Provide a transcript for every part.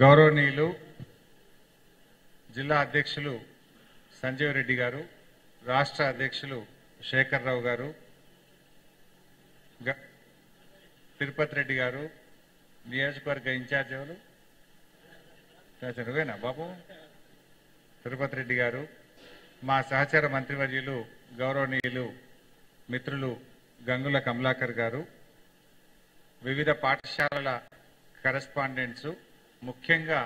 గౌరవనీయులు జిల్లా అధ్యక్షులు సంజీవ్ రెడ్డి గారు, రాష్ట్ర అధ్యక్షులు శేఖర్ రావు గారు, తిరుపతి రెడ్డి గారు, నియోజకవర్గ ఇన్ఛార్జ్ ఎవరు నువ్వేనా బాబు, తిరుపతి రెడ్డి గారు, మా సహచర మంత్రివర్యులు గౌరవనీయులు మిత్రులు గంగుల కమలాకర్ గారు, వివిధ పాఠశాలల కరెస్పాండెంట్స్, ముఖ్యంగా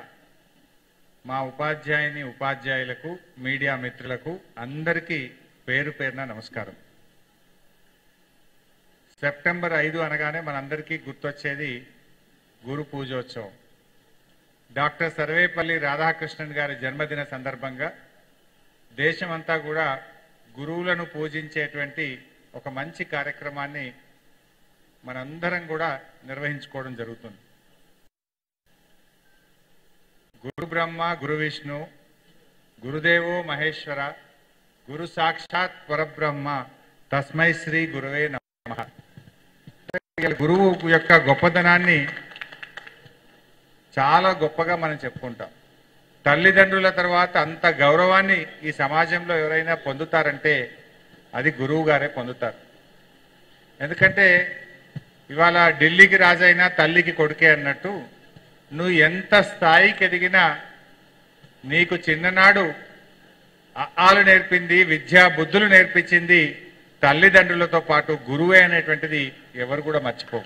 మా ఉపాధ్యాయుని ఉపాధ్యాయులకు, మీడియా మిత్రులకు అందరికీ పేరు పేరున నమస్కారం. సెప్టెంబర్ 5 అనగానే మనందరికీ గుర్తొచ్చేది గురు పూజోత్సవం. డాక్టర్ సర్వేపల్లి రాధాకృష్ణన్ గారి జన్మదిన సందర్భంగా దేశమంతా కూడా గురువులను పూజించేటువంటి ఒక మంచి కార్యక్రమాన్ని మనందరం కూడా నిర్వహించుకోవడం జరుగుతుంది. గురు బ్రహ్మ, గురు విష్ణు, గురుదేవో మహేశ్వర, గురు సాక్షాత్ పరబ్రహ్మ, తస్మై శ్రీ గురువే నమః. గురువు యొక్క గొప్పదనాన్ని చాలా గొప్పగా మనం చెప్పుకుంటాం. తల్లిదండ్రుల తర్వాత అంత గౌరవాన్ని ఈ సమాజంలో ఎవరైనా పొందుతారంటే అది గురువు గారే పొందుతారు. ఎందుకంటే ఇవాళ ఢిల్లీకి రాజైనా తల్లికి కొడుకే అన్నట్టు, నువ్వు ఎంత స్థాయికి ఎదిగినా నీకు చిన్ననాడు ఆలు నేర్పింది, విద్యా బుద్ధులు నేర్పించింది తల్లిదండ్రులతో పాటు గురువే అనేటువంటిది ఎవరు కూడా మర్చిపో.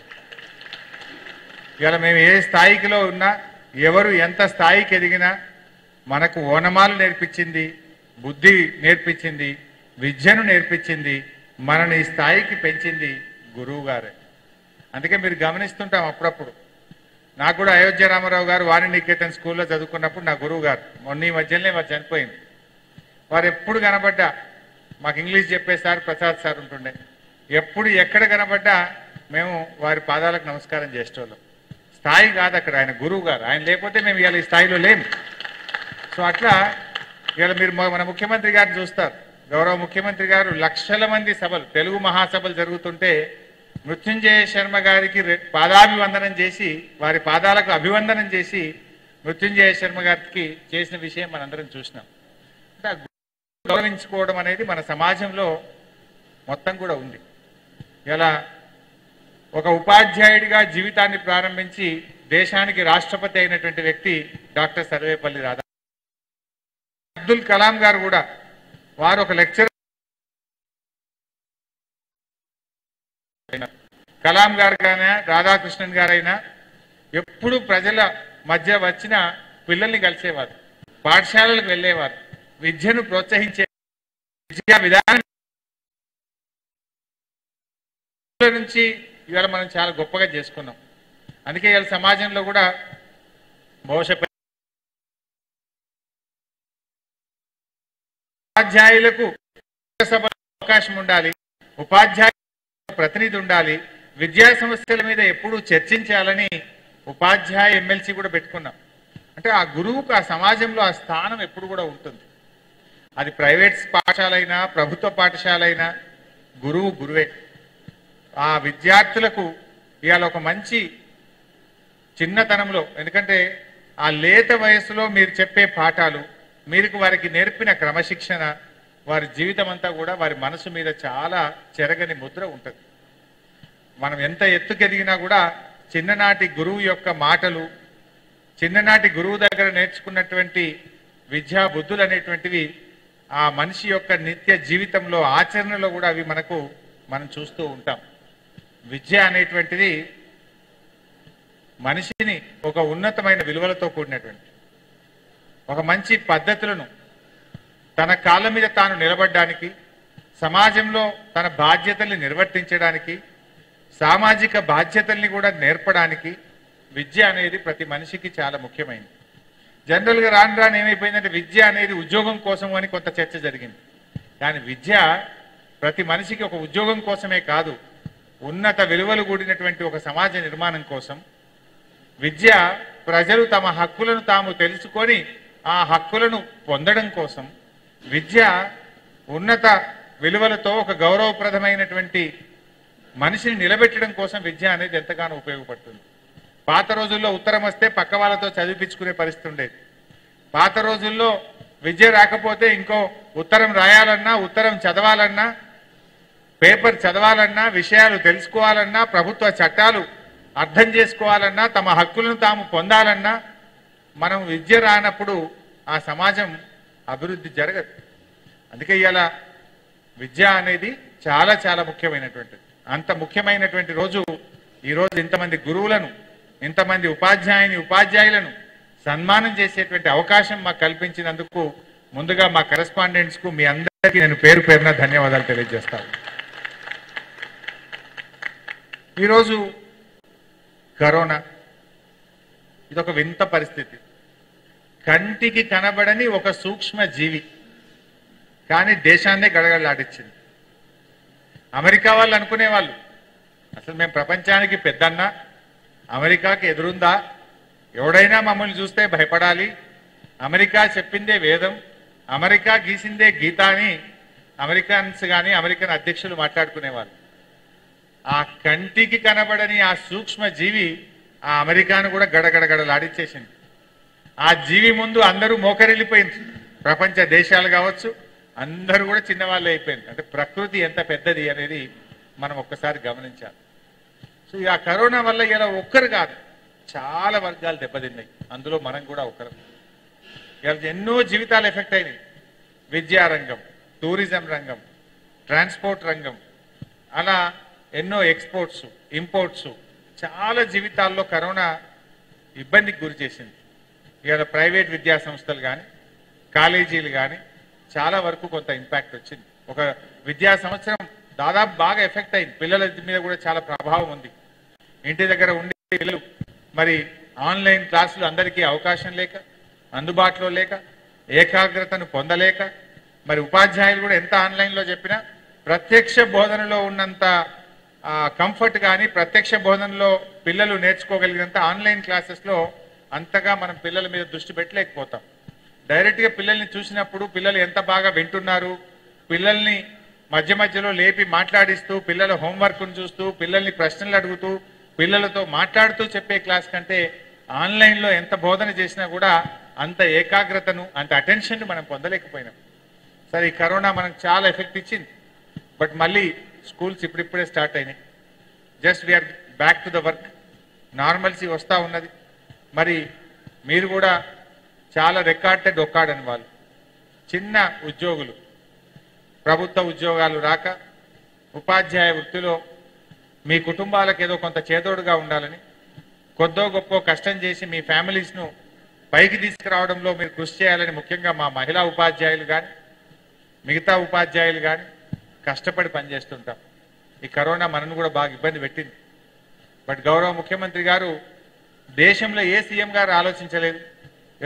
ఇవాళ మేము ఏ స్థాయికిలో ఉన్నా, ఎవరు ఎంత స్థాయికి ఎదిగినా మనకు ఓనమాలు నేర్పించింది, బుద్ధి నేర్పించింది, విద్యను నేర్పించింది, మనని ఈ స్థాయికి పెంచింది గురువు గారే. అందుకే మీరు గమనిస్తుంటాం అప్పుడప్పుడు. నాకు కూడా అయోధ్య రామారావు గారు వాణినికేతన్ స్కూల్లో చదువుకున్నప్పుడు నా గురువు గారు, మొన్న ఈ మధ్యలోనే వారు చనిపోయింది. వారు ఎప్పుడు కనబడ్డా మాకు ఇంగ్లీష్ చెప్పే సార్ ప్రసాద్ సార్ ఉంటుండే, ఎప్పుడు ఎక్కడ కనబడ్డా మేము వారి పాదాలకు నమస్కారం చేసేవాళ్ళం. స్థాయి కాదు అక్కడ, ఆయన గురువు గారు. ఆయన లేకపోతే మేము ఇవాళ ఈ స్థాయిలో లేము. సో అట్లా ఇవాళ మీరు మన ముఖ్యమంత్రి గారిని చూస్తారు. గౌరవ ముఖ్యమంత్రి గారు లక్షల మంది సభలు, తెలుగు మహాసభలు జరుగుతుంటే మృత్యుంజయ శర్మ గారికి పాదాభివందనం చేసి, వారి పాదాలకు అభివందనం చేసి మృత్యుంజయ శర్మ గారికి చేసిన విషయం మనందరం చూసినాం. గౌరవించుకోవడం అనేది మన సమాజంలో మొత్తం కూడా ఉంది. ఇలా ఒక ఉపాధ్యాయుడిగా జీవితాన్ని ప్రారంభించి దేశానికి రాష్ట్రపతి అయినటువంటి వ్యక్తి డాక్టర్ సర్వేపల్లి రాధాకృష్ణన్. అబ్దుల్ కలాం గారు కూడా, వారు ఒక లెక్చరర్. కలాం గారు కానీ రాధాకృష్ణన్ గారైనా ఎప్పుడు ప్రజల మధ్య వచ్చిన పిల్లల్ని కలిసేవారు, పాఠశాలలకు వెళ్ళేవారు, విద్యను ప్రోత్సహించే విద్యా విధానం నుంచి ఇవాళ మనం చాలా గొప్పగా చేసుకున్నాం. అందుకే ఇవాళ సమాజంలో కూడా బహుశా ఉపాధ్యాయులకు అవకాశం ఉండాలి, ఉపాధ్యాయ ప్రతినిధి ఉండాలి, విద్యా సమస్యల మీద ఎప్పుడూ చర్చించాలని ఉపాధ్యాయ ఎమ్మెల్సీ కూడా పెట్టుకున్నాం. అంటే ఆ గురువుకు ఆ సమాజంలో ఆ స్థానం ఎప్పుడు కూడా ఉంటుంది. అది ప్రైవేట్ పాఠశాలైనా ప్రభుత్వ పాఠశాలైనా గురువు గురువే. ఆ విద్యార్థులకు ఇవాళ ఒక మంచి చిన్నతనంలో, ఎందుకంటే ఆ లేత వయసులో మీరు చెప్పే పాఠాలు, మీరు వారికి నేర్పిన క్రమశిక్షణ వారి జీవితం అంతా కూడా వారి మనసు మీద చాలా చెరగని ముద్ర ఉంటుంది. మనం ఎంత ఎత్తుకెదిగినా కూడా చిన్ననాటి గురువు యొక్క మాటలు, చిన్ననాటి గురువు దగ్గర నేర్చుకున్నటువంటి విద్యా బుద్ధులు అనేటువంటివి ఆ మనిషి యొక్క నిత్య జీవితంలో ఆచరణలో కూడా అవి మనం చూస్తూ ఉంటాం. విద్య అనేటువంటిది మనిషిని ఒక ఉన్నతమైన విలువలతో కూడినటువంటి ఒక మంచి పద్ధతులను తన కాళ్ళ మీద తాను నిలబడడానికి, సమాజంలో తన బాధ్యతల్ని నిర్వర్తించడానికి, సామాజిక బాధ్యతల్ని కూడా నేర్పడానికి విద్య అనేది ప్రతి మనిషికి చాలా ముఖ్యమైనది. జనరల్గా రాను రాను ఏమైపోయిందంటే విద్య అనేది ఉద్యోగం కోసం అని కొంత చర్చ జరిగింది. కానీ విద్య ప్రతి మనిషికి ఒక ఉద్యోగం కోసమే కాదు, ఉన్నత విలువలు కూడినటువంటి ఒక సమాజ నిర్మాణం కోసం విద్య, ప్రజలు తమ హక్కులను తాము తెలుసుకొని ఆ హక్కులను పొందడం కోసం విద్య, ఉన్నత విలువలతో ఒక గౌరవప్రదమైనటువంటి మనిషిని నిలబెట్టడం కోసం విద్య అనేది ఎంతగానో ఉపయోగపడుతుంది. పాత రోజుల్లో ఉత్తరం వస్తే పక్క వాళ్ళతో చదివించుకునే పరిస్థితి ఉండేది. పాత రోజుల్లో విద్య రాకపోతే ఇంకో ఉత్తరం రాయాలన్నా, ఉత్తరం చదవాలన్నా, పేపర్ చదవాలన్నా, విషయాలు తెలుసుకోవాలన్నా, ప్రభుత్వ చట్టాలు అర్థం చేసుకోవాలన్నా, తమ హక్కులను తాము పొందాలన్నా మనం విద్య రానప్పుడు ఆ సమాజం అభివృద్ధి జరగదు. అందుకే ఇవాళ విద్య అనేది చాలా చాలా ముఖ్యమైనటువంటిది. అంత ముఖ్యమైనటువంటి రోజు ఈరోజు ఇంతమంది గురువులను, ఇంతమంది ఉపాధ్యాయులను సన్మానం చేసేటువంటి అవకాశం మాకు కల్పించినందుకు ముందుగా మా కరెస్పాండెంట్స్కు మీ అందరికీ నేను పేరు పేరున ధన్యవాదాలు తెలియజేస్తాను. ఈరోజు కరోనా ఇదొక వింత పరిస్థితి. కంటికి కనబడని ఒక సూక్ష్మ జీవి కానీ దేశాన్నే గడగడలాడించింది. అమెరికా వాళ్ళు అనుకునేవాళ్ళు అసలు మేము ప్రపంచానికి పెద్దన్నా, అమెరికాకి ఎదురుందా, ఎవడైనా మమ్మల్ని చూస్తే భయపడాలి, అమెరికా చెప్పిందే వేదం, అమెరికా గీసిందే గీత అని అమెరికన్స్ కానీ అమెరికన్ అధ్యక్షులు మాట్లాడుకునేవాళ్ళు. ఆ కంటికి కనబడని ఆ సూక్ష్మ జీవి ఆ అమెరికాను కూడా గడగడగడలాడించేసింది. ఆ జీవి ముందు అందరూ మోకరిల్లిపోయింది. ప్రపంచ దేశాలు కావచ్చు అందరూ కూడా చిన్నవాళ్ళు అయిపోయింది. అంటే ప్రకృతి ఎంత పెద్దది అనేది మనం ఒక్కసారి గమనించాలి. సో ఆ కరోనా వల్ల ఇలా ఒక్కరు కాదు చాలా వర్గాలు దెబ్బతిన్నాయి. అందులో మనం కూడా ఒకరు. ఇలా ఎన్నో జీవితాలు ఎఫెక్ట్ అయినాయి. విద్యారంగం, టూరిజం రంగం, ట్రాన్స్పోర్ట్ రంగం, అలా ఎన్నో ఎక్స్పోర్ట్స్, ఇంపోర్ట్స్ చాలా జీవితాల్లో కరోనా ఇబ్బందికి గురి చేసింది. ఇలా ప్రైవేట్ విద్యా సంస్థలు కానీ కాలేజీలు కానీ చాలా వరకు కొంత ఇంపాక్ట్ వచ్చింది. ఒక విద్యా సంవత్సరం దాదాపు బాగా ఎఫెక్ట్ అయింది. పిల్లల మీద కూడా చాలా ప్రభావం ఉంది. ఇంటి దగ్గర ఉండే పిల్లలు మరి ఆన్లైన్ క్లాసులు అందరికీ అవకాశం లేక, అందుబాటులో లేక, ఏకాగ్రతను పొందలేక, మరి ఉపాధ్యాయులు కూడా ఎంత ఆన్లైన్లో చెప్పినా ప్రత్యక్ష బోధనలో ఉన్నంత కంఫర్ట్ కానీ, ప్రత్యక్ష బోధనలో పిల్లలు నేర్చుకోగలిగినంత ఆన్లైన్ క్లాసెస్లో అంతగా మనం పిల్లల మీద దృష్టి పెట్టలేకపోతాం. డైరెక్ట్గా పిల్లల్ని చూసినప్పుడు పిల్లలు ఎంత బాగా వింటున్నారు, పిల్లల్ని మధ్య మధ్యలో లేపి మాట్లాడిస్తూ, పిల్లల హోంవర్క్ను చూస్తూ, పిల్లల్ని ప్రశ్నలు అడుగుతూ, పిల్లలతో మాట్లాడుతూ చెప్పే క్లాస్ కంటే ఆన్లైన్లో ఎంత బోధన చేసినా కూడా అంత ఏకాగ్రతను, అంత అటెన్షన్ను మనం పొందలేకపోయినాం. సరే, ఈ కరోనా మనకు చాలా ఎఫెక్ట్ ఇచ్చింది. బట్ మళ్ళీ స్కూల్స్ ఇప్పుడిప్పుడే స్టార్ట్ అయినాయి. Just we are back to the work. Normalcy వస్తూ ఉన్నది. మరి మీరు కూడా చాలా రికార్డెడ్ ఒక్కాడని వాళ్ళు చిన్న ఉద్యోగులు, ప్రభుత్వ ఉద్యోగాలు రాక ఉపాధ్యాయ వృత్తిలో మీ కుటుంబాలకు ఏదో కొంత చేదోడుగా ఉండాలని కొద్దో గొప్ప కష్టం చేసి మీ ఫ్యామిలీస్ను పైకి తీసుకురావడంలో మీరు కృషి చేయాలని ముఖ్యంగా మా మహిళా ఉపాధ్యాయులు కానీ మిగతా ఉపాధ్యాయులు కానీ కష్టపడి పనిచేస్తుంటాం. ఈ కరోనా మనను కూడా బాగా ఇబ్బంది పెట్టింది. బట్ గౌరవ ముఖ్యమంత్రి గారు దేశంలో ఏ సీఎం గారు ఆలోచించలేదు.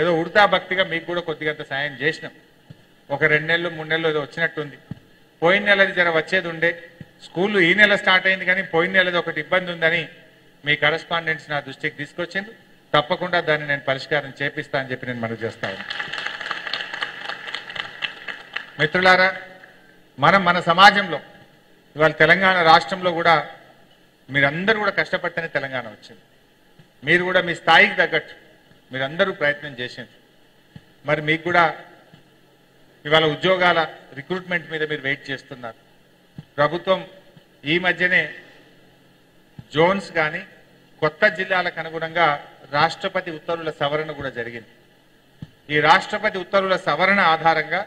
ఏదో ఉడతా భక్తిగా మీకు కూడా కొద్దిగంత సాయం చేసినాం. ఒక 2 నెలలు 3 నెలలు ఏదో వచ్చినట్టుంది. పోయిన నెలది జర వచ్చేది ఉండే. స్కూల్ ఈ నెల స్టార్ట్ అయింది కానీ పోయిన నెలది ఒకటి ఇబ్బంది ఉందని మీ కరెస్పాండెంట్స్ నా దృష్టికి తీసుకొచ్చింది. తప్పకుండా దాన్ని నేను పరిష్కారం చేపిస్తా అని చెప్పి నేను మనవి చేస్తాను. మిత్రులారా, మనం మన సమాజంలో ఇవాళ తెలంగాణ రాష్ట్రంలో కూడా మీరందరూ కూడా కష్టపడితేనే తెలంగాణ వచ్చింది. మీరు కూడా మీ స్థాయికి తగ్గట్టు మీరందరూ ప్రయత్నం చేసింది. మరి మీకు కూడా ఇవాళ ఉద్యోగాల రిక్రూట్మెంట్ మీద మీరు వెయిట్ చేస్తున్నారు. ప్రభుత్వం ఈ మధ్యనే జోన్స్ కానీ కొత్త జిల్లాలకు అనుగుణంగా రాష్ట్రపతి ఉత్తర్వుల సవరణ కూడా జరిగింది. ఈ రాష్ట్రపతి ఉత్తర్వుల సవరణ ఆధారంగా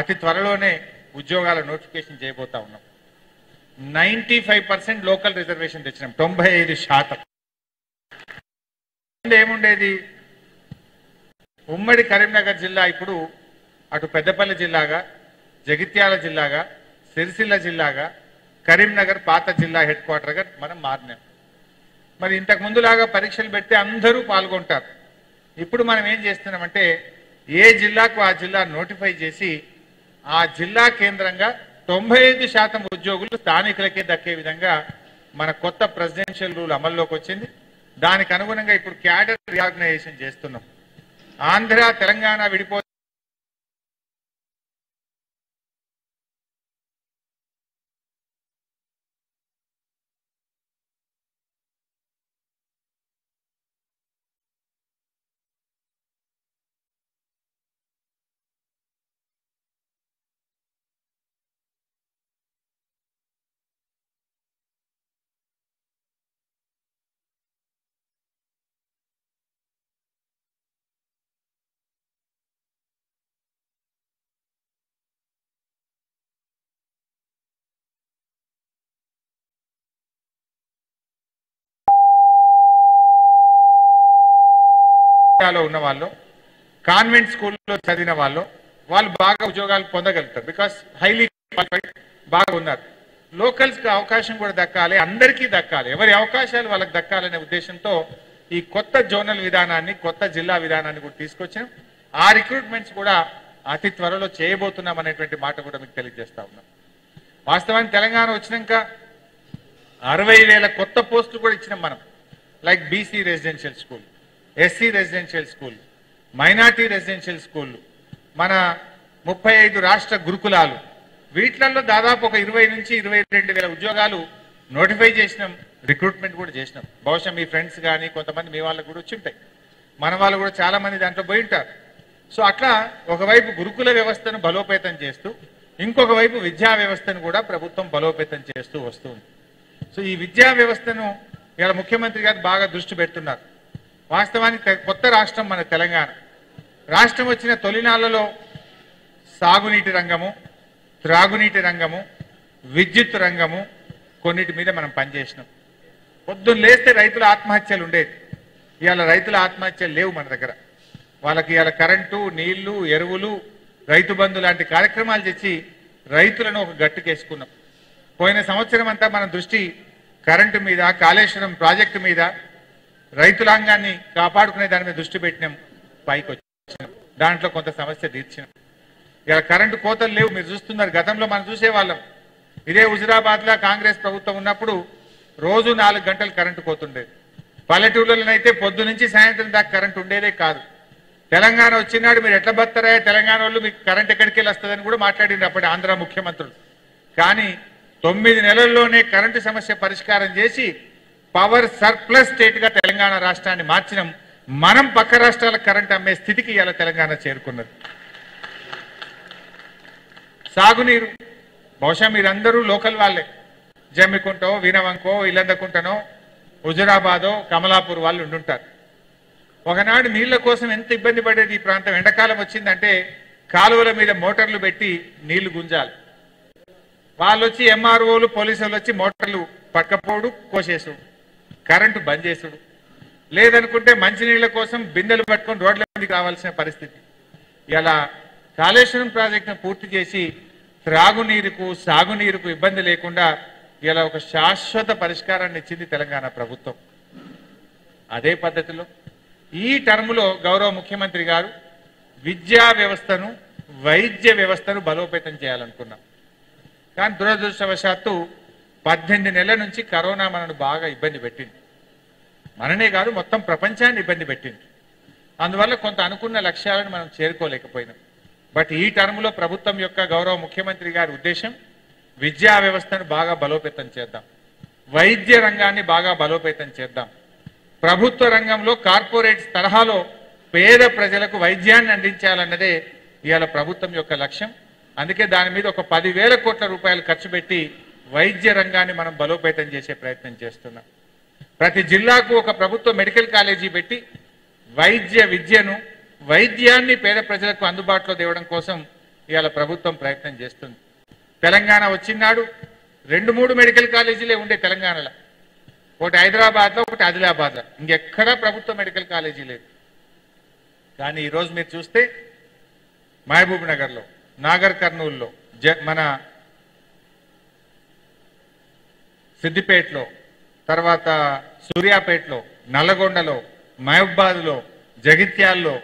అతి త్వరలోనే ఉద్యోగాల నోటిఫికేషన్ చేయబోతా ఉన్నాం. 95% లోకల్ రిజర్వేషన్ తెచ్చినాం. 95%. ఏముండేది, ఉమ్మడి కరీంనగర్ జిల్లా ఇప్పుడు అటు పెద్దపల్లి జిల్లాగా, జగిత్యాల జిల్లాగా, సిరిసిల్ల జిల్లాగా, కరీంనగర్ పాత జిల్లా హెడ్ క్వార్టర్గా మనం మారినాం. మరి ఇంతకు ముందులాగా పరీక్షలు పెడితే అందరూ పాల్గొంటారు. ఇప్పుడు మనం ఏం చేస్తున్నామంటే ఏ జిల్లాకు ఆ జిల్లా నోటిఫై చేసి ఆ జిల్లా కేంద్రంగా 95% ఉద్యోగులు స్థానికులకే దక్కే విధంగా మన కొత్త ప్రెసిడెన్షియల్ రూల్ అమల్లోకి వచ్చింది. దానికి అనుగుణంగా ఇప్పుడు క్యాడర్ రీఆర్గనైజేషన్ చేస్తున్నాం. ఆంధ్ర తెలంగాణ విడిపో ఉన్నవాళ్ళు కాన్వెంట్ స్కూల్లో చదివిన వాళ్ళు వాళ్ళు బాగా ఉద్యోగాలు పొందగలుగుతారు బికాస్ హైలీ క్వాలిఫైడ్ బాగా ఉన్నారు. లోకల్స్ కి అవకాశం కూడా దక్కాలి, అందరికీ దక్కాలి, ఎవరి అవకాశాలు వాళ్ళకి దక్కాలనే ఉద్దేశంతో ఈ కొత్త జోనల్ విధానాన్ని కొత్త జిల్లా విధానాన్ని కూడా తీసుకొచ్చాం. ఆ రిక్రూట్మెంట్స్ కూడా అతి త్వరలో చేయబోతున్నాం అనేటువంటి మాట కూడా మీకు తెలియజేస్తా ఉన్నాం. వాస్తవానికి తెలంగాణ వచ్చినాక 60,000 కొత్త పోస్టులు కూడా ఇచ్చినాం మనం. Like BC residential school, SC residential school, minority residential స్కూళ్ళు, మన 35 రాష్ట్ర గురుకులాలు, వీటిలలో దాదాపు ఒక 20 నుంచి 22,000 ఉద్యోగాలు నోటిఫై చేసినాం, రిక్రూట్మెంట్ కూడా చేసినాం. బహుశా మీ ఫ్రెండ్స్ కానీ కొంతమంది మీ వాళ్ళకు కూడా వచ్చి ఉంటాయి, మన వాళ్ళు కూడా చాలా మంది దాంట్లో పోయి ఉంటారు. సో అట్లా ఒకవైపు గురుకుల వ్యవస్థను బలోపేతం చేస్తూ ఇంకొక వైపు విద్యా వ్యవస్థను కూడా ప్రభుత్వం బలోపేతం చేస్తూ వస్తుంది. సో ఈ విద్యా వ్యవస్థను ఇలా ముఖ్యమంత్రి గారు బాగా దృష్టి పెడుతున్నారు. వాస్తవానికి కొత్త రాష్ట్రం మన తెలంగాణ రాష్ట్రం. వచ్చిన తొలినాళ్లలో సాగునీటి రంగము, త్రాగునీటి రంగము, విద్యుత్ రంగము కొన్నిటి మీద మనం పనిచేసినాం. పొద్దున్న లేస్తే రైతుల ఆత్మహత్యలు ఉండేది, ఇవాళ రైతుల ఆత్మహత్యలు లేవు మన దగ్గర. వాళ్ళకి ఇవాళ కరెంటు, నీళ్లు, ఎరువులు, రైతు బంధు లాంటి కార్యక్రమాలు తెచ్చి రైతులను ఒక గట్టుకేసుకున్నాం. పోయిన సంవత్సరం అంతా మన దృష్టి కరెంటు మీద, కాళేశ్వరం ప్రాజెక్టు మీద, రైతులాంగాన్ని కాపాడుకునే దాని మీద దృష్టి పెట్టినాం, పైకి వచ్చినాం, దాంట్లో కొంత సమస్య తీర్చినాం. ఇలా కరెంటు కోతలు లేవు, మీరు చూస్తున్నారు. గతంలో మనం చూసేవాళ్ళం, ఇదే హుజురాబాద్లో కాంగ్రెస్ ప్రభుత్వం ఉన్నప్పుడు రోజు 4 గంటలు కరెంటు కోతుండేది. పల్లెటూళ్ళలోనైతే పొద్దు నుంచి సాయంత్రం దాకా కరెంటు ఉండేదే కాదు. తెలంగాణ వచ్చినాడు మీరు ఎట్లా బతారా, తెలంగాణ వాళ్ళు మీకు కరెంట్ ఎక్కడికి వెళ్ళి వస్తుందని కూడా మాట్లాడింది అప్పటి ఆంధ్ర ముఖ్యమంత్రులు. కానీ 9 నెలల్లోనే కరెంటు సమస్య పరిష్కారం చేసి పవర్ సర్ప్లస్ స్టేట్గా తెలంగాణ రాష్ట్రాన్ని మార్చినాం. మనం పక్క రాష్ట్రాలకు కరెంట్ అమ్మే స్థితికి ఇలా తెలంగాణ చేరుకున్నది. సాగునీరు, బహుశా మీరందరూ లోకల్ వాళ్ళే, జమ్మికుంటో, వీనవంకో, ఇల్లందకుంటనో, హుజురాబాదో, కమలాపూర్ వాళ్ళు ఉండుంటారు. ఒకనాడు నీళ్ల కోసం ఎంత ఇబ్బంది పడేది ఈ ప్రాంతం. ఎండాకాలం వచ్చిందంటే కాలువల మీద మోటార్లు పెట్టి నీళ్లు గుంజాలి. వాళ్ళు వచ్చి ఎంఆర్ఓలు, పోలీసు వాళ్ళు వచ్చి మోటార్లు పక్కపోడు కోసేసుడు, కరెంటు బంద్ చేసుడు, లేదనుకుంటే మంచినీళ్ల కోసం బిందెలు పట్టుకొని రోడ్ల మీదకి రావాల్సిన పరిస్థితి. ఇలా కాళేశ్వరం ప్రాజెక్టును పూర్తి చేసి త్రాగునీరుకు, సాగునీరుకు ఇబ్బంది లేకుండా ఇలా ఒక శాశ్వత పరిష్కారాన్ని ఇచ్చింది తెలంగాణ ప్రభుత్వం. అదే పద్ధతిలో ఈ టర్ములో గౌరవ ముఖ్యమంత్రి గారు విద్యా వ్యవస్థను, వైద్య వ్యవస్థను బలోపేతం చేయాలనుకున్నాం. కానీ దురదృష్టవశాత్తు 18 నెలల నుంచి కరోనా మనను బాగా ఇబ్బంది పెట్టింది. మననే కాదు, మొత్తం ప్రపంచాన్ని ఇబ్బంది పెట్టింది. అందువల్ల కొంత అనుకున్న లక్ష్యాలను మనం చేరుకోలేకపోయినాం. బట్ ఈ టర్మ్లో ప్రభుత్వం యొక్క, గౌరవ ముఖ్యమంత్రి గారి ఉద్దేశం విద్యా వ్యవస్థను బాగా బలోపేతం చేద్దాం, వైద్య రంగాన్ని బాగా బలోపేతం చేద్దాం, ప్రభుత్వ రంగంలో కార్పొరేట్ తరహాలో పేద ప్రజలకు వైద్యాన్ని అందించాలన్నదే ఇవాళ ప్రభుత్వం యొక్క లక్ష్యం. అందుకే దాని మీద ఒక 10,000 కోట్ల రూపాయలు ఖర్చు పెట్టి వైద్య రంగాన్ని మనం బలోపేతం చేసే ప్రయత్నం చేస్తున్నాం. ప్రతి జిల్లాకు ఒక ప్రభుత్వ మెడికల్ కాలేజీ పెట్టి వైద్య విద్యను, వైద్యాన్ని పేద ప్రజలకు అందుబాటులో తేవడం కోసం ఇవాళ ప్రభుత్వం ప్రయత్నం చేస్తుంది. తెలంగాణ వచ్చినాడు 2-3 మెడికల్ కాలేజీలే ఉండే తెలంగాణలో, ఒకటి హైదరాబాద్లో, ఒకటి ఆదిలాబాద్లో, ఇంకెక్కడా ప్రభుత్వ మెడికల్ కాలేజీ లేదు. కానీ ఈరోజు మీరు చూస్తే మహబూబ్నగర్లో, నాగర్ కర్నూల్లో, మన సిద్దిపేటలో, తర్వాత సూర్యాపేటలో, నల్లగొండలో, మహబూబాద్లో, జగిత్యాల్లో,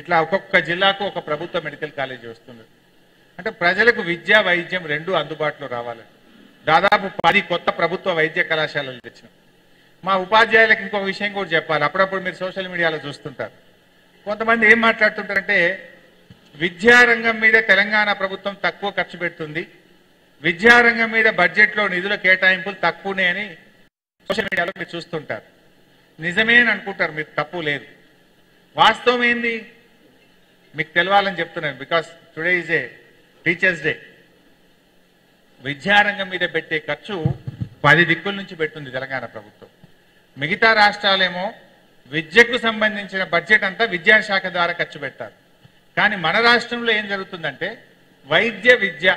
ఇట్లా ఒక్కొక్క జిల్లాకు ఒక ప్రభుత్వ మెడికల్ కాలేజీ వస్తుంది. అంటే ప్రజలకు విద్య, వైద్యం రెండూ అందుబాటులో రావాలి. దాదాపు 10 కొత్త ప్రభుత్వ వైద్య కళాశాలలు తెచ్చినాం. మా ఉపాధ్యాయులకు ఇంకొక విషయం కూడా చెప్పాలి. అప్పుడప్పుడు మీరు సోషల్ మీడియాలో చూస్తుంటారు, కొంతమంది ఏం మాట్లాడుతుంటారంటే విద్యారంగం మీద తెలంగాణ ప్రభుత్వం తక్కువ ఖర్చు పెడుతుంది, విద్యారంగం మీద బడ్జెట్లో నిధుల కేటాయింపులు తక్కువనే అని సోషల్ మీడియాలో మీరు చూస్తుంటారు. నిజమే అని అనుకుంటారు మీరు, తప్పు లేదు. వాస్తవం ఏంది మీకు తెలవాలని చెప్తున్నాను. Because today is a teachers day. విద్యారంగం మీద పెట్టే ఖర్చు 10 దిక్కుల నుంచి పెడుతుంది తెలంగాణ ప్రభుత్వం. మిగతా రాష్ట్రాలేమో విద్యకు సంబంధించిన బడ్జెట్ అంతా విద్యాశాఖ ద్వారా ఖర్చు పెడతారు. కానీ మన రాష్ట్రంలో ఏం జరుగుతుందంటే వైద్య విద్య,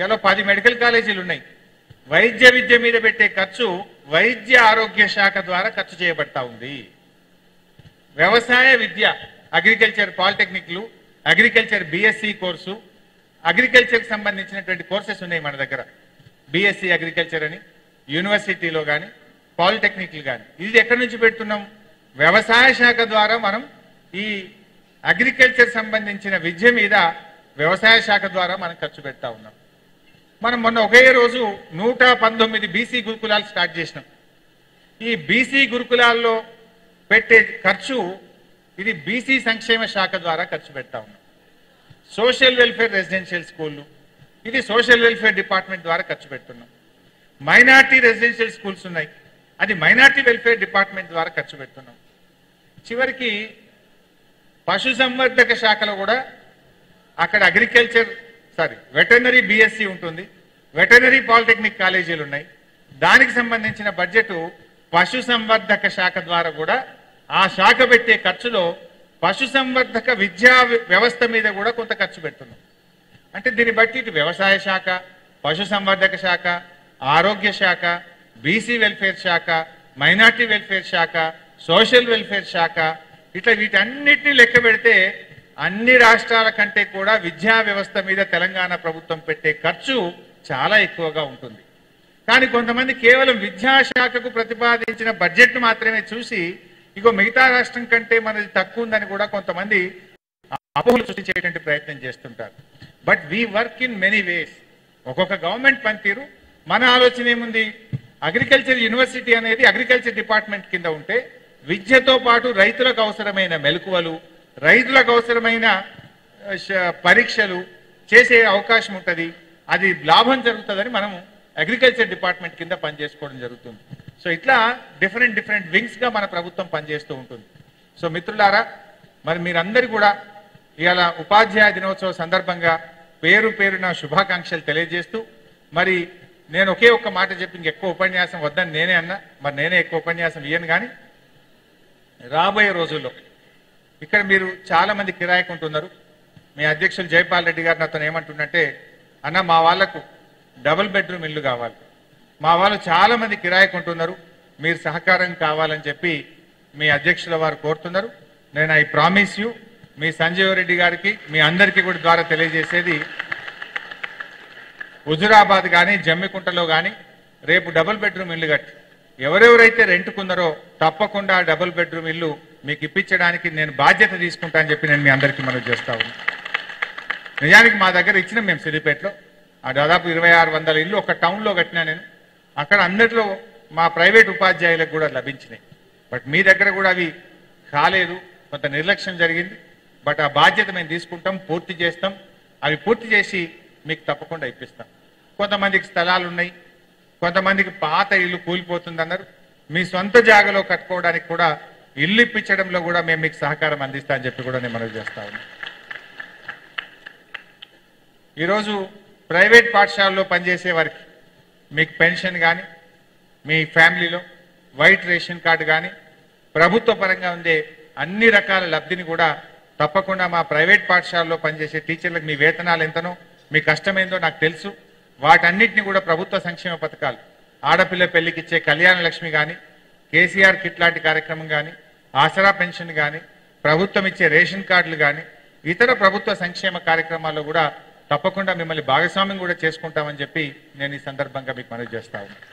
ఇలా 10 మెడికల్ కాలేజీలు ఉన్నాయి, వైద్య విద్య మీద పెట్టే ఖర్చు వైద్య ఆరోగ్య శాఖ ద్వారా ఖర్చు చేయబడతా ఉంది. వ్యవసాయ విద్య అగ్రికల్చర్ పాలిటెక్నిక్లు అగ్రికల్చర్ బిఎస్సి కోర్సు అగ్రికల్చర్ కి సంబంధించినటువంటి కోర్సెస్ ఉన్నాయి మన దగ్గర బిఎస్సి అగ్రికల్చర్ అని యూనివర్సిటీలో గాని పాలిటెక్నిక్లు గాని ఇది ఎక్కడి నుంచి పెడుతున్నాం వ్యవసాయ శాఖ ద్వారా మనం ఈ అగ్రికల్చర్ సంబంధించిన విద్య మీద వ్యవసాయ శాఖ ద్వారా మనం ఖర్చు పెడతా ఉన్నాం మనం మొన్న ఒకే రోజు 119 బీసీ గురుకులాలు స్టార్ట్ చేసినాం ఈ బీసీ గురుకులాల్లో పెట్టే ఖర్చు ఇది బీసీ సంక్షేమ శాఖ ద్వారా ఖర్చు పెడతా ఉన్నాం సోషల్ వెల్ఫేర్ రెసిడెన్షియల్ స్కూళ్ళు ఇది సోషల్ వెల్ఫేర్ డిపార్ట్మెంట్ ద్వారా ఖర్చు పెడుతున్నాం మైనారిటీ రెసిడెన్షియల్ స్కూల్స్ ఉన్నాయి అది మైనారిటీ వెల్ఫేర్ డిపార్ట్మెంట్ ద్వారా ఖర్చు పెడుతున్నాం చివరికి పశుసంవర్ధక శాఖలో కూడా అక్కడ వెటర్నరీ బిఎస్సి ఉంటుంది వెటర్నరీ పాలిటెక్నిక్ కాలేజీలు ఉన్నాయి దానికి సంబంధించిన బడ్జెట్ పశుసంవర్ధక శాఖ ద్వారా కూడా ఆ శాఖ పెట్టే ఖర్చులో పశుసంవర్ధక విద్యా వ్యవస్థ మీద కూడా కొంత ఖర్చు పెడుతున్నాం అంటే దీన్ని బట్టి ఇటు వ్యవసాయ శాఖ పశుసంవర్ధక శాఖ ఆరోగ్య శాఖ బీసీ వెల్ఫేర్ శాఖ మైనార్టీ వెల్ఫేర్ శాఖ సోషల్ వెల్ఫేర్ శాఖ ఇట్లా వీటన్నిటిని లెక్క పెడితే అన్ని రాష్ట్రాల కంటే కూడా విద్యా వ్యవస్థ మీద తెలంగాణ ప్రభుత్వం పెట్టే ఖర్చు చాలా ఎక్కువగా ఉంటుంది కానీ కొంతమంది కేవలం విద్యాశాఖకు ప్రతిపాదించిన బడ్జెట్ను మాత్రమే చూసి ఇగో మిగతా రాష్ట్రం కంటే మనది తక్కువ ఉందని కూడా కొంతమంది అపోహలు సృష్టించేటువంటి ప్రయత్నం చేస్తుంటారు but we work in many ways ఒక్కొక్క గవర్నమెంట్ పనితీరు మన ఆలోచన ఏముంది అగ్రికల్చర్ యూనివర్సిటీ అనేది అగ్రికల్చర్ డిపార్ట్మెంట్ కింద ఉంటే విద్యతో పాటు రైతులకు అవసరమైన మెలకువలు రైతులకు అవసరమైన పరీక్షలు చేసే అవకాశం ఉంటుంది అది లాభం జరుగుతుందని మనం అగ్రికల్చర్ డిపార్ట్మెంట్ కింద పనిచేసుకోవడం జరుగుతుంది సో ఇట్లా డిఫరెంట్ వింగ్స్గా మన ప్రభుత్వం పనిచేస్తూ ఉంటుంది సో మిత్రులారా మరి మీరందరూ కూడా ఇవాళ ఉపాధ్యాయ దినోత్సవ సందర్భంగా పేరున శుభాకాంక్షలు తెలియజేస్తూ మరి నేను ఒకే ఒక్క మాట చెప్పి ఇంకెక్కువ ఉపన్యాసం వద్దని నేనే అన్నా మరి నేనే ఎక్కువ ఉపన్యాసం ఇయ్యను కానీ రాబోయే రోజుల్లో ఇక్కడ మీరు చాలా మంది కిరాయికి ఉంటున్నారు మీ అధ్యక్షులు జైపాల్ రెడ్డి గారు నాతో ఏమంటుందంటే అన్న మా వాళ్లకు డబుల్ బెడ్రూమ్ ఇల్లు కావాలి మా వాళ్ళు చాలా మంది కిరాయికి ఉంటున్నారు మీరు సహకారం కావాలని చెప్పి మీ అధ్యక్షుల వారు కోరుతున్నారు నేను ఐ ప్రామిస్ యూ మీ సంజీవ్ రెడ్డి గారికి మీ అందరికీ కూడా ద్వారా తెలియజేసేది హుజురాబాద్ కానీ జమ్మికుంటలో కానీ రేపు డబుల్ బెడ్రూమ్ ఇల్లు కట్టి ఎవరెవరైతే రెంట్కున్నారో తప్పకుండా డబుల్ బెడ్రూమ్ ఇల్లు మీకు ఇప్పించడానికి నేను బాధ్యత తీసుకుంటా అని చెప్పి నేను మీ అందరికీ మనవి చేస్తా ఉన్నాను నిజానికి మా దగ్గర ఇచ్చిన మేము సిద్దిపేటలో దాదాపు 2600 ఇల్లు ఒక టౌన్లో కట్టినా నేను అక్కడ అందరిలో మా ప్రైవేట్ ఉపాధ్యాయులకు కూడా లభించినాయి బట్ మీ దగ్గర కూడా అవి కాలేదు కొంత నిర్లక్ష్యం జరిగింది బట్ ఆ బాధ్యత మేము తీసుకుంటాం పూర్తి చేస్తాం అవి పూర్తి చేసి మీకు తప్పకుండా ఇప్పిస్తాం కొంతమందికి స్థలాలు ఉన్నాయి కొంతమందికి పాత ఇల్లు కూలిపోతుంది అన్నారు మీ సొంత జాగాలో కట్టుకోవడానికి కూడా ఇల్లు ఇప్పించడంలో కూడా మేము మీకు సహకారం అందిస్తా అని చెప్పి కూడా నేను మనవి చేస్తా ఉన్నాను ఈరోజు ప్రైవేట్ పాఠశాలలో పనిచేసే వారికి మీకు పెన్షన్ కానీ మీ ఫ్యామిలీలో వైట్ రేషన్ కార్డు కానీ ప్రభుత్వ పరంగా ఉండే అన్ని రకాల లబ్ధిని కూడా తప్పకుండా మా ప్రైవేట్ పాఠశాలలో పనిచేసే టీచర్లకు మీ వేతనాలు ఎంతనో మీ కష్టమేందో నాకు తెలుసు వాటన్నిటిని కూడా ప్రభుత్వ సంక్షేమ పథకాలు ఆడపిల్ల పెళ్లికిచ్చే కళ్యాణ లక్ష్మి కానీ కేసీఆర్ కిట్ లాంటి కార్యక్రమం కానీ ఆసరా పెన్షన్ కానీ ప్రభుత్వం ఇచ్చే రేషన్ కార్డులు కానీ ఇతర ప్రభుత్వ సంక్షేమ కార్యక్రమాల్లో కూడా తప్పకుండా మిమ్మల్ని భాగస్వామ్యం కూడా చేసుకుంటామని చెప్పి నేను ఈ సందర్భంగా మీకు మనవి చేస్తా ఉన్నాను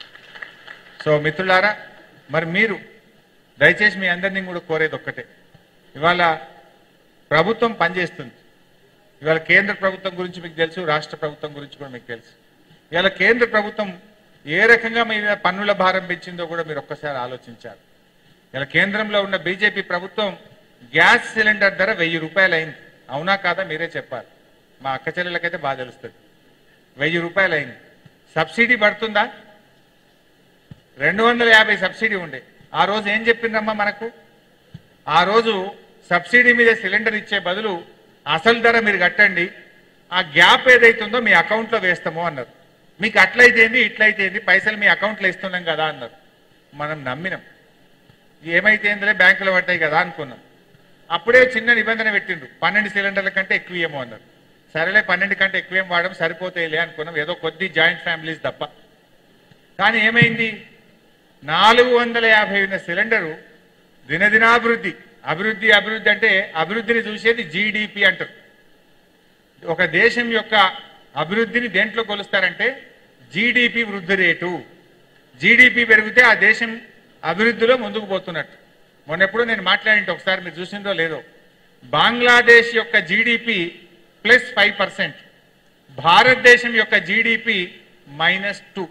సో మిత్రులారా మరి మీరు దయచేసి మీ అందరినీ కూడా కోరేది ఒక్కటే ఇవాళ ప్రభుత్వం పనిచేస్తుంది ఇవాళ కేంద్ర ప్రభుత్వం గురించి మీకు తెలుసు రాష్ట్ర ప్రభుత్వం గురించి కూడా మీకు తెలుసు ఇవాళ కేంద్ర ప్రభుత్వం ఏ రకంగా మీ పన్నుల భారం పెంచిందో కూడా మీరు ఒక్కసారి ఆలోచించారు ఇలా కేంద్రంలో ఉన్న బీజేపీ ప్రభుత్వం గ్యాస్ సిలిండర్ ధర 1000 రూపాయలు అయింది అవునా కాదా మీరే చెప్పాలి మా అక్క చెల్లెలకైతే బాగా తెలుస్తుంది 1000 రూపాయలు అయింది సబ్సిడీ పడుతుందా 250 సబ్సిడీ ఉండే ఆ రోజు ఏం చెప్పిండ్రమ్మా మనకు ఆ రోజు సబ్సిడీ మీద సిలిండర్ ఇచ్చే బదులు అసలు ధర మీరు కట్టండి ఆ గ్యాప్ ఏదైతుందో మీ అకౌంట్లో వేస్తామో అన్నారు మీకు అట్లయితేంది ఇట్లయితేంది పైసలు మీ అకౌంట్లో వేస్తున్నాం కదా అన్నారు మనం నమ్మినాం ఏమైతేందిలే బ్యాంకులో పడతాయి కదా అనుకున్నాం అప్పుడే చిన్న నిబంధన పెట్టిండ్రు 12 సిలిండర్ల కంటే ఎక్కువ ఏమో అన్నారు సరేలే 12 కంటే ఎక్కువ ఏం వాడడం సరిపోతాయిలే అనుకున్నాం ఏదో కొద్ది జాయింట్ ఫ్యామిలీస్ తప్ప కానీ ఏమైంది 450 ఉన్న సిలిండరు దినదినాభివృద్ధి అభివృద్ధి అభివృద్ధి అంటే అభివృద్ధిని చూసేది జీడిపి అంటారు. ఒక దేశం యొక్క అభివృద్ధిని దేంట్లో కొలుస్తారంటే జీడిపి వృద్ధి రేటు. జీడిపి పెరిగితే ఆ దేశం అభివృద్ధిలో ముందుకు పోతున్నట్టు. మొన్నెప్పుడు నేను మాట్లాడింటే ఒకసారి మీరు చూసిందో లేదో, బంగ్లాదేశ్ యొక్క జీడిపి +5%, భారతదేశం యొక్క జీడిపి -2.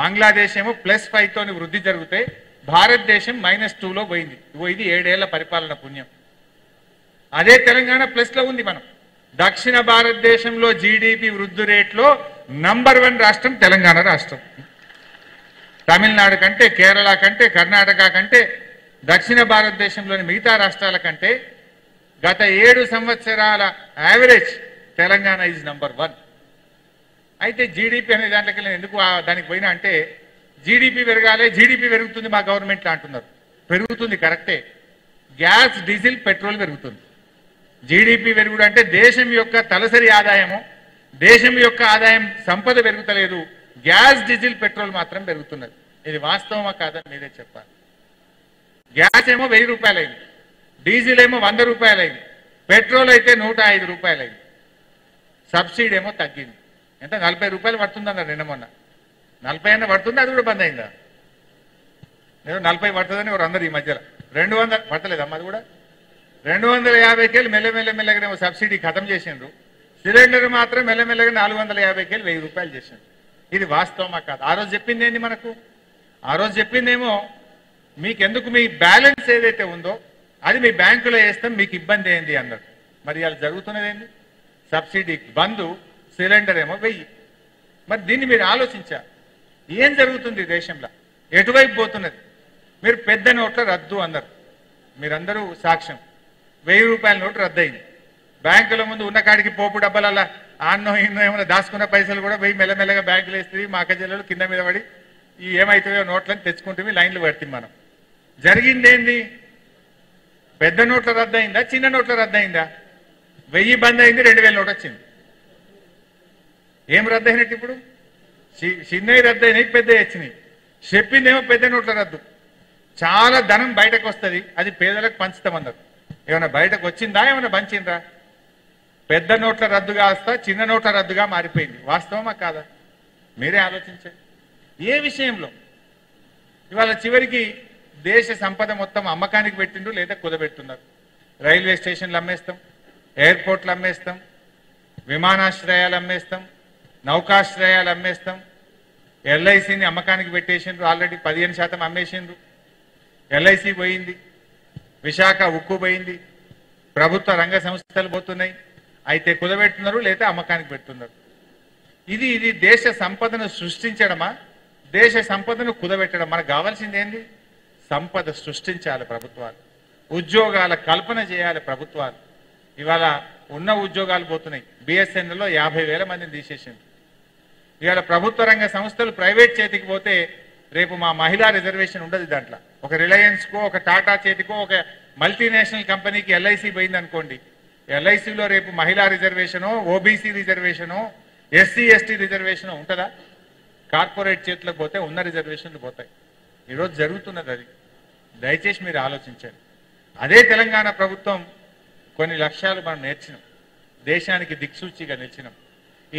బంగ్లాదేశ్ ఏమో +5తో వృద్ధి జరిగితే భారతదేశం -2లో పోయింది. ఇది 7 ఏళ్ల పరిపాలన పుణ్యం. అదే తెలంగాణ ప్లస్లో ఉంది. మనం దక్షిణ భారతదేశంలో జీడిపి వృద్ధి రేట్లో #1 రాష్ట్రం తెలంగాణ రాష్ట్రం. తమిళనాడు కంటే, కేరళ కంటే, కర్ణాటక కంటే, దక్షిణ భారతదేశంలోని మిగతా రాష్ట్రాల కంటే గత 7 సంవత్సరాల యావరేజ్ తెలంగాణ ఈజ్ #1. అయితే జీడిపి అనే దాంట్లోకి నేను ఎందుకు దానికి పోయినా అంటే, జీడిపి పెరగాలి, జీడిపి పెరుగుతుంది మా గవర్నమెంట్లో అంటున్నారు. పెరుగుతుంది కరెక్టే. గ్యాస్, డీజిల్, పెట్రోల్ పెరుగుతుంది. జీడిపి పెరుగుడు అంటే దేశం యొక్క తలసరి ఆదాయము, దేశం యొక్క ఆదాయం సంపద పెరుగుతలేదు, గ్యాస్, డీజిల్, పెట్రోల్ మాత్రం పెరుగుతున్నది. ఇది వాస్తవమా కాదని మీరే చెప్పాలి. గ్యాస్ ఏమో 1000 రూపాయలైంది, డీజిల్ ఏమో 100 రూపాయలైంది, పెట్రోల్ అయితే 105 రూపాయలైంది, సబ్సిడీ ఏమో తగ్గింది. ఎంత, 40 రూపాయలు పడుతుందన్నారు నిన్న మొన్న. 40 అయినా పడుతుంది, అది కూడా బంద్ అయిందా? నేను 40 పడుతుందని ఎవరు అందరు ఈ మధ్యలో 200 పడతలేదమ్మా. అది కూడా 250 కేలు మెల్లమెల్లమెల్లగానేమో సబ్సిడీ ఖతం చేసిండ్రు. సిలిండర్ మాత్రం మెల్లమెల్లగా 450 కేలు 1000 రూపాయలు చేసిండ్రు. ఇది వాస్తవమా కాదు? ఆ రోజు చెప్పింది ఏంది మనకు? ఆ రోజు చెప్పిందేమో మీకెందుకు, మీ బ్యాలెన్స్ ఏదైతే ఉందో అది మీ బ్యాంకులో వేస్తాం, మీకు ఇబ్బంది ఏంది అన్నారు. మరి అలా జరుగుతున్నది ఏంది? సబ్సిడీ బంధు, సిలిండర్ ఏమో 1000. మరి దీన్ని మీరు ఆలోచించారు ఏం జరుగుతుంది దేశంలో, ఎటువైపు పోతున్నది? మీరు పెద్ద నోట్ల రద్దు అన్నారు, మీరందరూ సాక్ష్యం. 1000 రూపాయల నోటు రద్దయింది. బ్యాంకుల ముందు ఉన్న కాడికి పోపు డబ్బలలా ఆన్నో ఇన్నో ఏమైనా దాచుకున్న పైసలు కూడా 1000 మెల్లమెల్లగా బ్యాంకులు వేస్తే మా అక్క జిల్లాలో కింద మీద పడి ఈ ఏమైతాయో నోట్లను తెచ్చుకుంటే లైన్లు పెడతాం. మనం జరిగిందేంది? పెద్ద నోట్ల రద్దయిందా, చిన్న నోట్ల రద్దయిందా? 1000 బంద్ అయింది, 2000 నోటు వచ్చింది. ఏం రద్దయినట్టు? ఇప్పుడు చిన్నవి రద్దయినాయి, పెద్దవి వచ్చినాయి. చెప్పిందేమో పెద్ద నోట్ల రద్దు, చాలా ధనం బయటకు వస్తుంది, అది పేదలకు పంచుతామన్నారు. ఏమైనా బయటకు వచ్చిందా? ఏమైనా పంచిందా? పెద్ద నోట్ల రద్దు కాస్తా చిన్న నోట్ల రద్దుగా మారిపోయింది. వాస్తవమా కాదా? మీరే ఆలోచించండి. ఏ విషయంలో? ఇవాళ చివరికి దేశ సంపద మొత్తం అమ్మకానికి పెట్టిండు లేదా కుదబెట్టున్నారు. రైల్వే స్టేషన్లు అమ్మేస్తాం, ఎయిర్పోర్ట్లు అమ్మేస్తాం, విమానాశ్రయాలు అమ్మేస్తాం, నౌకాశ్రయాలు అమ్మేస్తాం. ఎల్ఐసిని అమ్మకానికి పెట్టేసిండ్రు. ఆల్రెడీ 15% అమ్మేసిండ్రు. ఎల్ఐసి పోయింది, విశాఖ ఉక్కు పోయింది, ప్రభుత్వ రంగ సంస్థలు పోతున్నాయి. అయితే కుదబెట్టున్నారు లేదా అమ్మకానికి పెడుతున్నారు. ఇది దేశ సంపదను సృష్టించడమా, దేశ సంపదను కుదబెట్టడం? మనకు కావాల్సింది ఏంది? సంపద సృష్టించాలి ప్రభుత్వాలు, ఉద్యోగాల కల్పన చేయాలి ప్రభుత్వాలు. ఇవాళ ఉన్న ఉద్యోగాలు పోతున్నాయి. బిఎస్ఎన్ఎల్లో 50,000 మందిని తీసేసింది. ఇవాళ ప్రభుత్వ రంగ సంస్థలు ప్రైవేట్ చేతికి పోతే రేపు మా మహిళా రిజర్వేషన్ ఉండదు దాంట్లో. ఒక రిలయన్స్కో, ఒక టాటా చేతికో, ఒక మల్టీనేషనల్ కంపెనీకి ఎల్ఐసి పోయింది అనుకోండి. ఎల్ఐసిలో రేపు మహిళా reservation, OBC reservation, SC ST reservation ఉంటుందా? కార్పొరేట్ చేతిలో పోతే ఉన్న రిజర్వేషన్లు పోతాయి. ఈరోజు జరుగుతున్నది అది. దయచేసి మీరు ఆలోచించండి. అదే తెలంగాణ ప్రభుత్వం కొన్ని లక్ష్యాలు మనం నేర్చినాం, దేశానికి దిక్సూచిగా నిలిచినాం.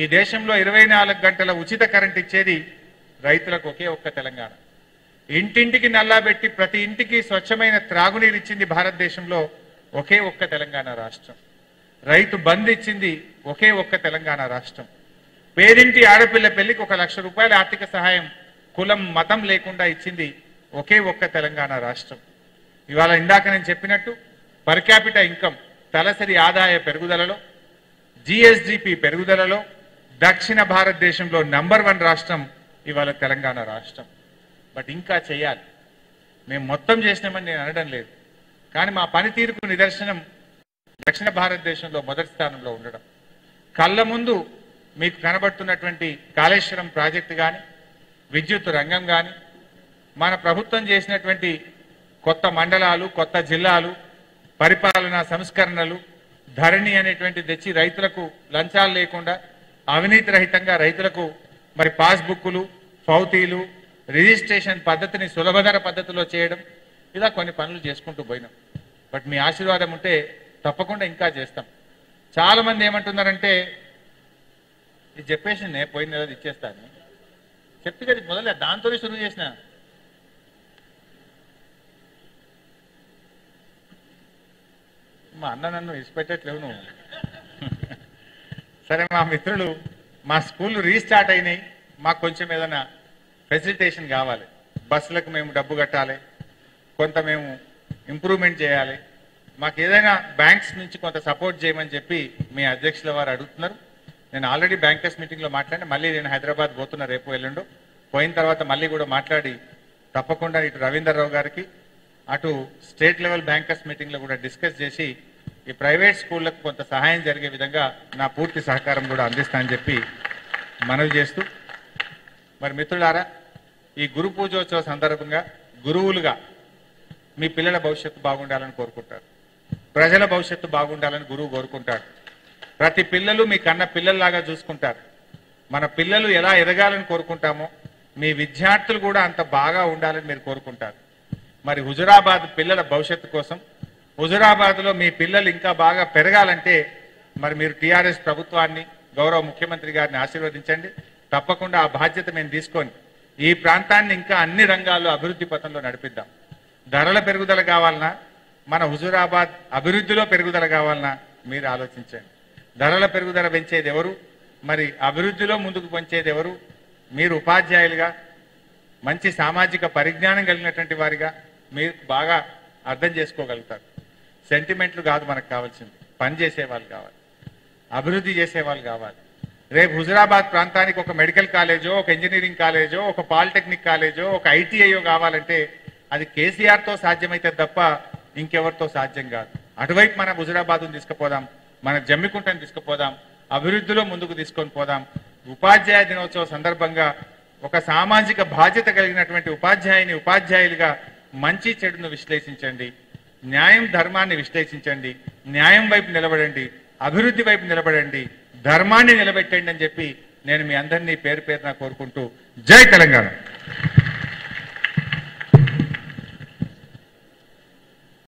ఈ దేశంలో 24 గంటల ఉచిత కరెంట్ ఇచ్చేది రైతులకు ఒకే ఒక్క తెలంగాణ. ఇంటింటికి నల్లా పెట్టి ప్రతి ఇంటికి స్వచ్ఛమైన త్రాగునీరు ఇచ్చింది భారతదేశంలో ఒకే ఒక్క తెలంగాణ రాష్ట్రం. రైతు బంద్ ఇచ్చింది ఒకే ఒక్క తెలంగాణ రాష్ట్రం. పేదింటి ఆడపిల్ల పెళ్లికి 1,00,000 రూపాయల ఆర్థిక సహాయం కులం మతం లేకుండా ఇచ్చింది ఒకే ఒక్క తెలంగాణ రాష్ట్రం. ఇవాళ ఇందాక నేను చెప్పినట్టు పర్ క్యాపిటా ఇన్కమ్, తలసరి ఆదాయ పెరుగుదలలో, జిఎస్డిపి పెరుగుదలలో దక్షిణ భారతదేశంలో #1 రాష్ట్రం ఇవాళ తెలంగాణ రాష్ట్రం. బట్ ఇంకా చేయాలి. మేము మొత్తం చేసినామని నేను అనడం లేదు, కానీ మా పనితీరుకు నిదర్శనం దక్షిణ భారతదేశంలో మొదటి స్థానంలో ఉండడం. కళ్ళ ముందు మీకు కనబడుతున్నటువంటి కాళేశ్వరం ప్రాజెక్టు కానీ, విద్యుత్ రంగం కానీ, మన ప్రభుత్వం చేసినటువంటి కొత్త మండలాలు, కొత్త జిల్లాలు, పరిపాలనా సంస్కరణలు, ధరణి అనేటువంటి తెచ్చి రైతులకు లంచాలు లేకుండా అవినీతి రహితంగా రైతులకు మరి పాస్బుక్కులు, ఫౌతీలు, రిజిస్ట్రేషన్ పద్ధతిని సులభతర పద్ధతిలో చేయడం, ఇలా కొన్ని పనులు చేసుకుంటూ పోయినాం. బట్ మీ ఆశీర్వాదం ఉంటే తప్పకుండా ఇంకా చేస్తాం. చాలా మంది ఏమంటున్నారంటే ఇది చెప్పేసి నేను పోయిన నెల ఇచ్చేస్తాను చెప్తే కదా మొదలే దాంతోనే షురూ చేసిన. మా అన్న నన్ను ఇష్టపెట్టట్లేవు నువ్వు. సరే మా మిత్రులు మా స్కూళ్ళు రీస్టార్ట్ అయినాయి, మాకు కొంచెం ఏదైనా ఫెసిలిటేషన్ కావాలి, బస్సులకు మేము డబ్బు కట్టాలి, కొంత మేము ఇంప్రూవ్మెంట్ చేయాలి, మాకు ఏదైనా బ్యాంక్స్ నుంచి కొంత సపోర్ట్ చేయమని చెప్పి మీ అధ్యక్షుల వారు అడుగుతున్నారు. నేను ఆల్రెడీ బ్యాంకర్స్ మీటింగ్లో మాట్లాడి మళ్ళీ నేను హైదరాబాద్ పోతున్నా, రేపు ఎల్లుండో. పోయిన తర్వాత మళ్ళీ కూడా మాట్లాడి తప్పకుండా ఇటు రవీందర్రావు గారికి అటు స్టేట్ లెవెల్ బ్యాంకర్స్ మీటింగ్లో కూడా డిస్కస్ చేసి ఈ ప్రైవేట్ స్కూళ్ళకు కొంత సహాయం జరిగే విధంగా నా పూర్తి సహకారం కూడా అందిస్తానని చెప్పి మనవి చేస్తూ, మరి మిత్రులారా ఈ గురు పూజోత్సవ సందర్భంగా గురువులుగా మీ పిల్లల భవిష్యత్తు బాగుండాలని కోరుకుంటారు, ప్రజల భవిష్యత్తు బాగుండాలని గురువు కోరుకుంటాడు. ప్రతి పిల్లలు మీ కన్న పిల్లల్లాగా చూసుకుంటారు. మన పిల్లలు ఎలా ఎదగాలని కోరుకుంటామో మీ విద్యార్థులు కూడా అంత బాగా ఉండాలని మీరు కోరుకుంటారు. మరి హుజురాబాద్ పిల్లల భవిష్యత్తు కోసం, హుజురాబాద్లో మీ పిల్లలు ఇంకా బాగా పెరగాలంటే మరి మీరు టీఆర్ఎస్ ప్రభుత్వాన్ని, గౌరవ ముఖ్యమంత్రి గారిని ఆశీర్వదించండి. తప్పకుండా ఆ బాధ్యత మేము తీసుకొని ఈ ప్రాంతాన్ని ఇంకా అన్ని రంగాల్లో అభివృద్ధి పథంలో నడిపిద్దాం. ధరల పెరుగుదల కావాలన్నా, మన హుజురాబాద్ అభివృద్ధిలో పెరుగుదల కావాలన్నా మీరు ఆలోచించండి. ధరల పెరుగుదల పెంచేది ఎవరు, మరి అభివృద్ధిలో ముందుకు పంచేది ఎవరు? మీరు ఉపాధ్యాయులుగా మంచి సామాజిక పరిజ్ఞానం కలిగినటువంటి వారిగా మీరు బాగా అర్థం చేసుకోగలుగుతారు. సెంటిమెంట్లు కాదు మనకు కావాల్సింది, పనిచేసే వాళ్ళు కావాలి, అభివృద్ధి చేసేవాళ్ళు కావాలి. రేపు హుజురాబాద్ ప్రాంతానికి ఒక మెడికల్ కాలేజో, ఒక ఇంజనీరింగ్ కాలేజో, ఒక పాలిటెక్నిక్ కాలేజో, ఒక ఐటీఐయో కావాలంటే అది కేసీఆర్తో సాధ్యమైతే తప్ప ఇంకెవరితో సాధ్యం కాదు. అటువైపు మనం హుజురాబాద్ను తీసుకుపోదాం, మన జమ్మికుంటను తీసుకుపోదాం, అభివృద్ధిలో ముందుకు తీసుకొని పోదాం. ఉపాధ్యాయ దినోత్సవ సందర్భంగా ఒక సామాజిక బాధ్యత కలిగినటువంటి ఉపాధ్యాయుని ఉపాధ్యాయులుగా మంచి చెడును విశ్లేషించండి, న్యాయం ధర్మాన్ని విశ్లేషించండి, న్యాయం వైపు నిలబడండి, అభివృద్ధి వైపు నిలబడండి, ధర్మాన్ని నిలబెట్టండి అని చెప్పి నేను మీ అందరినీ పేరు పేరున కోరుకుంటూ జై తెలంగాణ.